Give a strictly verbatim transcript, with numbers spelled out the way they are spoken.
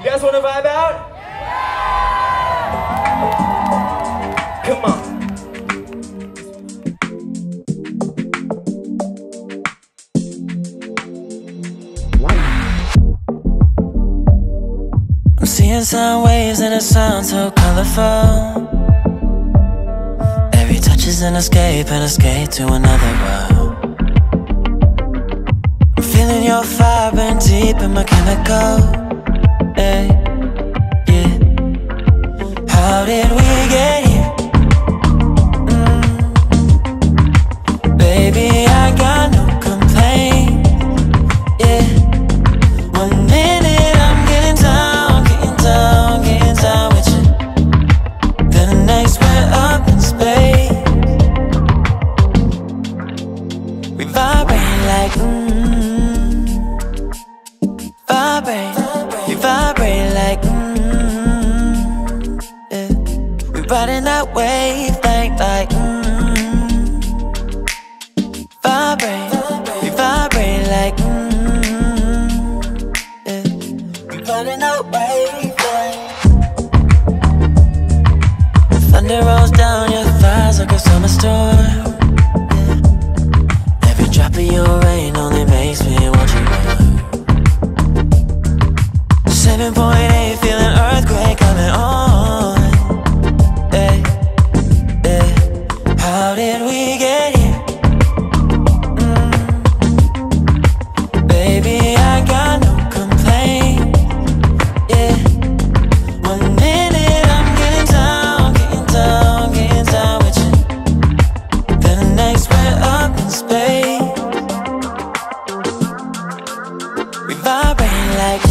You guys want to vibe out? Yeah! Come on. I'm seeing sound waves and it sounds so colorful. Every touch is an escape, an escape to another world. I'm feeling your fire burn deep in my chemical. Hey, yeah. How did we get here? Mm. Baby, I got no complaints. Yeah. One minute I'm getting down, getting down, getting down with you. The next we're up in space. We vibrate like mmm, vibrate. Vibrate like mmm, yeah. We riding that wave like like mmm. Vibrate, we vibrate like mmm, yeah. We riding that wave like. Thunder rolls down your thighs like a summer storm. Yeah. Every drop of your rain only makes me want you more. seven point eight, feeling earthquake coming on. Hey, hey. How did we get here? Mm. Baby, I got no complaint. Yeah. One minute I'm getting down, getting down, getting down with you. Then the next we're up in space. We vibrate like